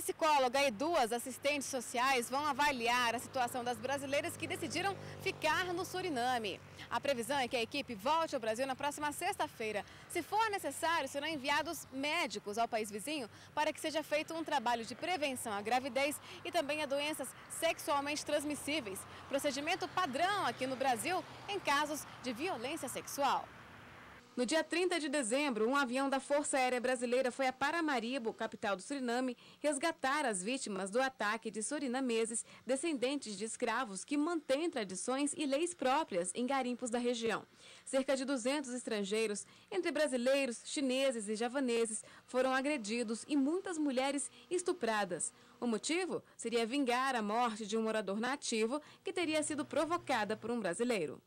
psicóloga e duas assistentes sociais vão avaliar a situação das brasileiras que decidiram ficar no Suriname. A previsão é que a equipe volte ao Brasil na próxima sexta-feira. Se for necessário, serão enviados médicos ao país vizinho para que seja feito um trabalho de prevenção à gravidez e também a doenças sexualmente transmissíveis. Procedimento padrão aqui no Brasil em casos de violência sexual. No dia 30 de dezembro, um avião da Força Aérea Brasileira foi a Paramaribo, capital do Suriname, resgatar as vítimas do ataque de surinameses descendentes de escravos que mantêm tradições e leis próprias em garimpos da região. Cerca de 200 estrangeiros, entre brasileiros, chineses e javaneses, foram agredidos e muitas mulheres estupradas. O motivo seria vingar a morte de um morador nativo que teria sido provocada por um brasileiro.